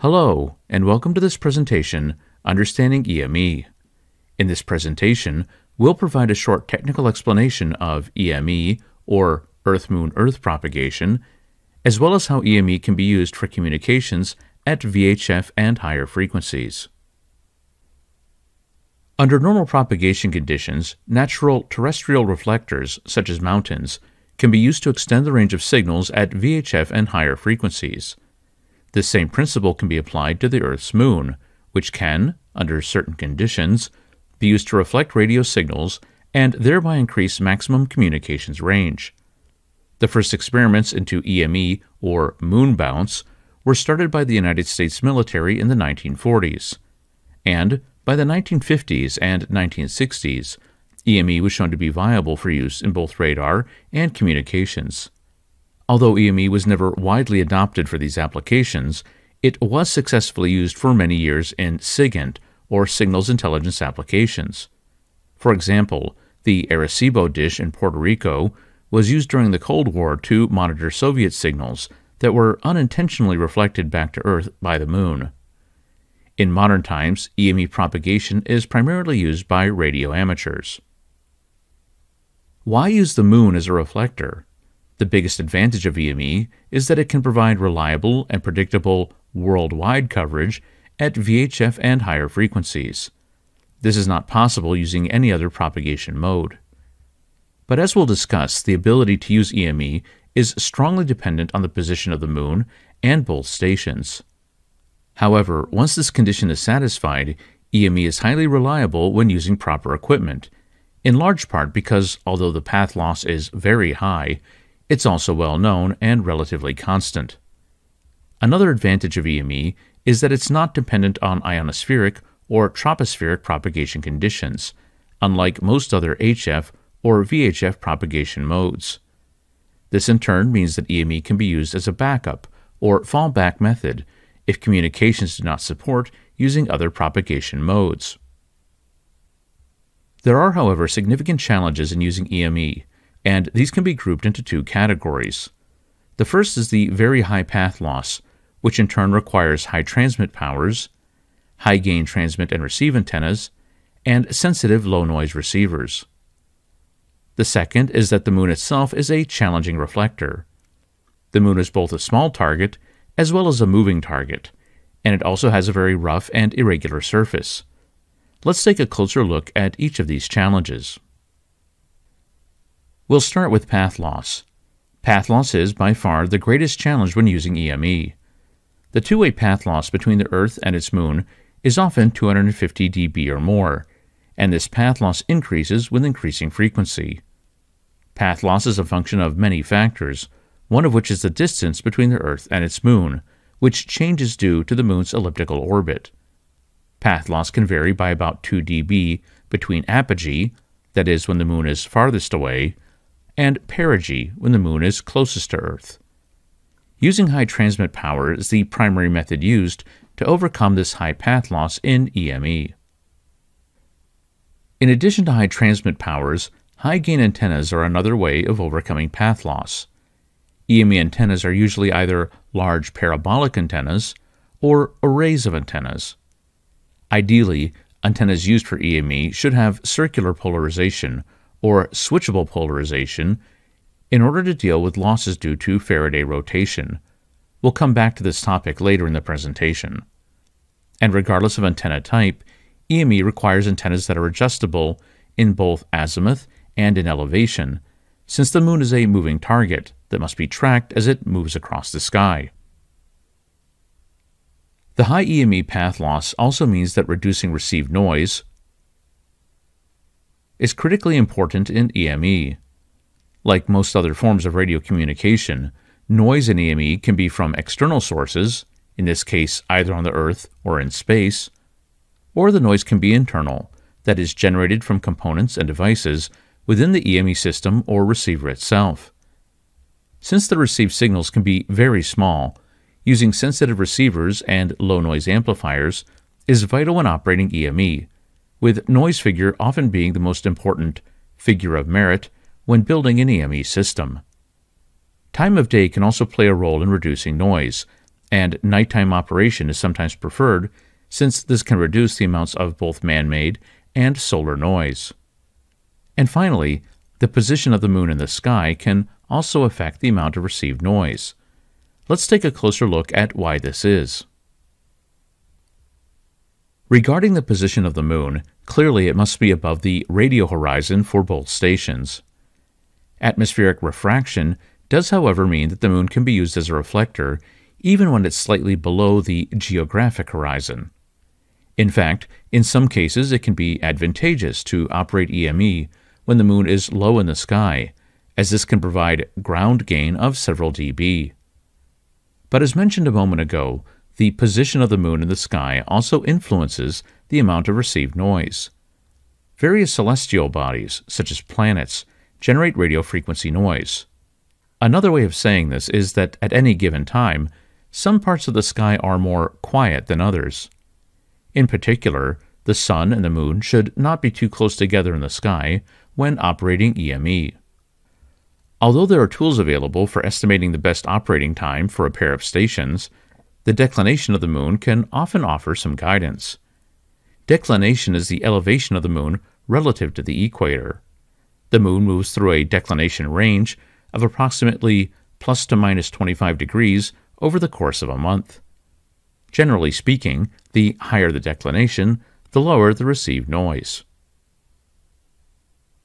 Hello, and welcome to this presentation, Understanding EME. In this presentation, we'll provide a short technical explanation of EME, or Earth-Moon-Earth propagation, as well as how EME can be used for communications at VHF and higher frequencies. Under normal propagation conditions, natural terrestrial reflectors, such as mountains, can be used to extend the range of signals at VHF and higher frequencies. This same principle can be applied to the Earth's moon, which can, under certain conditions, be used to reflect radio signals and thereby increase maximum communications range. The first experiments into EME, or moon bounce, were started by the United States military in the 1940s. And by the 1950s and 1960s, EME was shown to be viable for use in both radar and communications. Although EME was never widely adopted for these applications, it was successfully used for many years in SIGINT, or signals intelligence applications. For example, the Arecibo dish in Puerto Rico was used during the Cold War to monitor Soviet signals that were unintentionally reflected back to Earth by the Moon. In modern times, EME propagation is primarily used by radio amateurs. Why use the Moon as a reflector? The biggest advantage of EME is that it can provide reliable and predictable worldwide coverage at VHF and higher frequencies. This is not possible using any other propagation mode. But as we'll discuss, the ability to use EME is strongly dependent on the position of the Moon and both stations. However, once this condition is satisfied, EME is highly reliable when using proper equipment, in large part because although the path loss is very high, it's also well known and relatively constant. Another advantage of EME is that it's not dependent on ionospheric or tropospheric propagation conditions, unlike most other HF or VHF propagation modes. This in turn means that EME can be used as a backup or fallback method if communications do not support using other propagation modes. There are, however, significant challenges in using EME, and these can be grouped into two categories. The first is the very high path loss, which in turn requires high transmit powers, high gain transmit and receive antennas, and sensitive low noise receivers. The second is that the Moon itself is a challenging reflector. The Moon is both a small target as well as a moving target, and it also has a very rough and irregular surface. Let's take a closer look at each of these challenges. We'll start with path loss. Path loss is, by far, the greatest challenge when using EME. The two-way path loss between the Earth and its Moon is often 250 dB or more, and this path loss increases with increasing frequency. Path loss is a function of many factors, one of which is the distance between the Earth and its Moon, which changes due to the Moon's elliptical orbit. Path loss can vary by about 2 dB between apogee, that is, when the Moon is farthest away, and perigee when the Moon is closest to Earth. Using high transmit power is the primary method used to overcome this high path loss in EME. In addition to high transmit powers, high gain antennas are another way of overcoming path loss. EME antennas are usually either large parabolic antennas or arrays of antennas. Ideally, antennas used for EME should have circular polarization or switchable polarization in order to deal with losses due to Faraday rotation. We'll come back to this topic later in the presentation. And regardless of antenna type, EME requires antennas that are adjustable in both azimuth and in elevation, since the Moon is a moving target that must be tracked as it moves across the sky. The high EME path loss also means that reducing received noise is critically important in EME. Like most other forms of radio communication, noise in EME can be from external sources, in this case either on the Earth or in space, or the noise can be internal, that is generated from components and devices within the EME system or receiver itself. Since the received signals can be very small, using sensitive receivers and low-noise amplifiers is vital when operating EME, with noise figure often being the most important figure of merit when building an EME system. Time of day can also play a role in reducing noise, and nighttime operation is sometimes preferred, since this can reduce the amounts of both man-made and solar noise. And finally, the position of the moon in the sky can also affect the amount of received noise. Let's take a closer look at why this is. Regarding the position of the moon, clearly it must be above the radio horizon for both stations. Atmospheric refraction does, however, mean that the moon can be used as a reflector even when it's slightly below the geographic horizon. In fact, in some cases it can be advantageous to operate EME when the moon is low in the sky, as this can provide ground gain of several dB. But as mentioned a moment ago, the position of the moon in the sky also influences the amount of received noise. Various celestial bodies, such as planets, generate radio frequency noise. Another way of saying this is that at any given time, some parts of the sky are more quiet than others. In particular, the sun and the moon should not be too close together in the sky when operating EME. Although there are tools available for estimating the best operating time for a pair of stations, the declination of the moon can often offer some guidance. Declination is the elevation of the moon relative to the equator. The moon moves through a declination range of approximately plus to minus 25 degrees over the course of a month. Generally speaking, the higher the declination, the lower the received noise.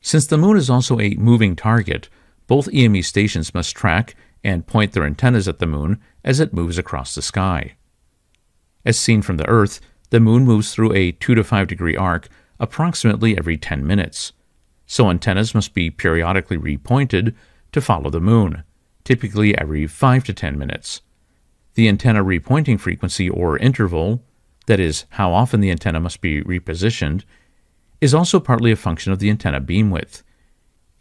Since the moon is also a moving target, both EME stations must track and point their antennas at the moon as it moves across the sky. As seen from the Earth, the moon moves through a 2 to 5 degree arc approximately every 10 minutes, so antennas must be periodically repointed to follow the moon, typically every 5 to 10 minutes. The antenna repointing frequency or interval, that is, how often the antenna must be repositioned, is also partly a function of the antenna beam width.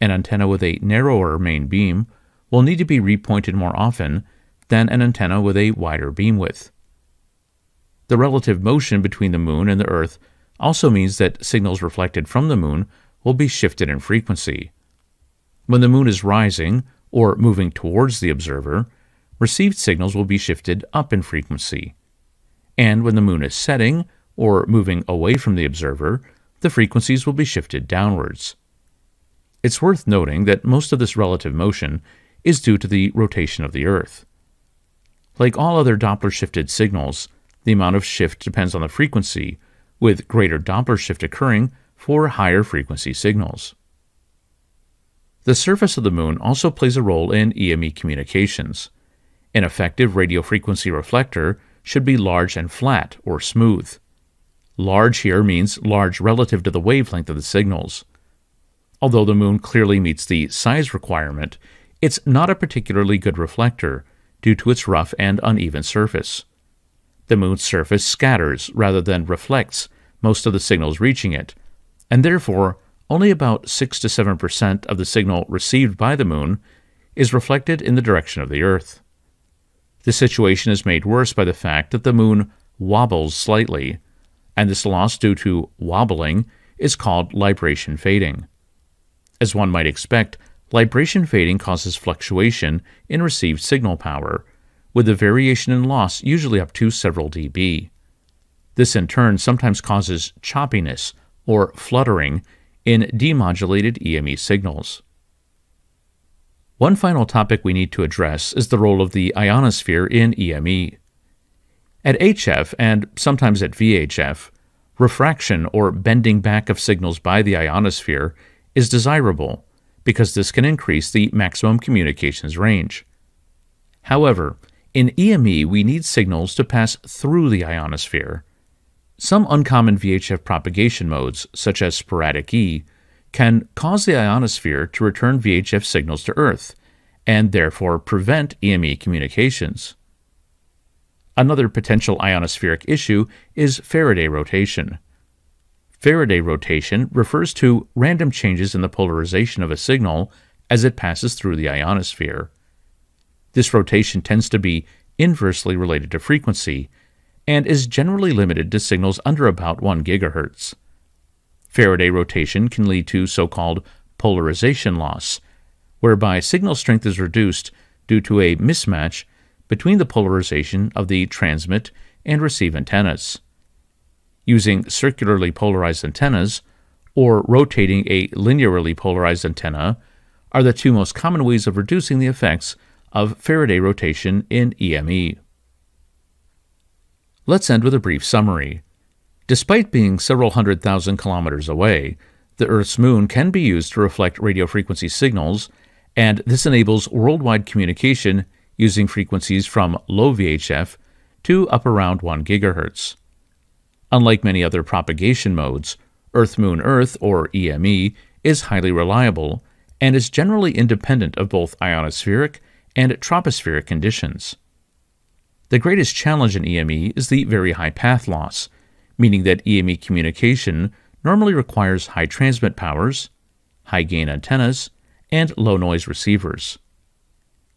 An antenna with a narrower main beam will need to be repointed more often than an antenna with a wider beam width. The relative motion between the moon and the Earth also means that signals reflected from the moon will be shifted in frequency. When the moon is rising or moving towards the observer, received signals will be shifted up in frequency. And when the moon is setting or moving away from the observer, the frequencies will be shifted downwards. It's worth noting that most of this relative motion is due to the rotation of the Earth. Like all other Doppler-shifted signals, the amount of shift depends on the frequency, with greater Doppler shift occurring for higher frequency signals. The surface of the moon also plays a role in EME communications. An effective radio frequency reflector should be large and flat, or smooth. Large here means large relative to the wavelength of the signals. Although the moon clearly meets the size requirement, it's not a particularly good reflector due to its rough and uneven surface. The moon's surface scatters rather than reflects most of the signals reaching it, and therefore only about 6 to 7% of the signal received by the moon is reflected in the direction of the Earth. The situation is made worse by the fact that the moon wobbles slightly, and this loss due to wobbling is called libration fading. As one might expect, libration fading causes fluctuation in received signal power, with the variation in loss usually up to several dB. This in turn sometimes causes choppiness or fluttering in demodulated EME signals. One final topic we need to address is the role of the ionosphere in EME. At HF, and sometimes at VHF, refraction or bending back of signals by the ionosphere is desirable because this can increase the maximum communications range. However, in EME we need signals to pass through the ionosphere. Some uncommon VHF propagation modes, such as sporadic E, can cause the ionosphere to return VHF signals to Earth, and therefore prevent EME communications. Another potential ionospheric issue is Faraday rotation. Faraday rotation refers to random changes in the polarization of a signal as it passes through the ionosphere. This rotation tends to be inversely related to frequency, and is generally limited to signals under about 1 GHz. Faraday rotation can lead to so-called polarization loss, whereby signal strength is reduced due to a mismatch between the polarization of the transmit and receive antennas. Using circularly polarized antennas, or rotating a linearly polarized antenna, are the two most common ways of reducing the effects of Faraday rotation in EME. Let's end with a brief summary. Despite being several 100,000 kilometers away, the Earth's moon can be used to reflect radio frequency signals, and this enables worldwide communication using frequencies from low VHF to up around 1 GHz. Unlike many other propagation modes, Earth-Moon-Earth, or EME, is highly reliable and is generally independent of both ionospheric and tropospheric conditions. The greatest challenge in EME is the very high path loss, meaning that EME communication normally requires high transmit powers, high-gain antennas, and low-noise receivers.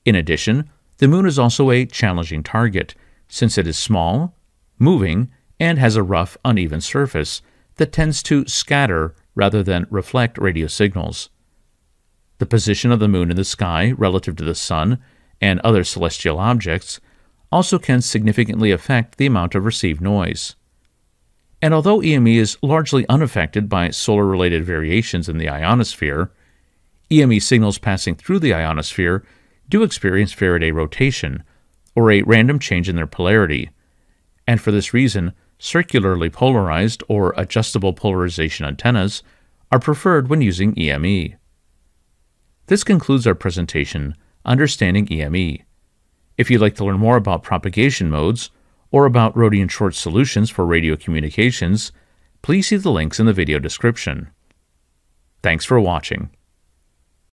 In addition, the Moon is also a challenging target, since it is small, moving, and has a rough, uneven surface that tends to scatter rather than reflect radio signals. The position of the Moon in the sky relative to the Sun and other celestial objects also can significantly affect the amount of received noise. And although EME is largely unaffected by solar-related variations in the ionosphere, EME signals passing through the ionosphere do experience Faraday rotation, or a random change in their polarity, and for this reason, circularly polarized or adjustable polarization antennas are preferred when using EME. This concludes our presentation, Understanding EME. If you'd like to learn more about propagation modes or about Rodian-Schwartz solutions for radio communications, please see the links in the video description. Thanks for watching.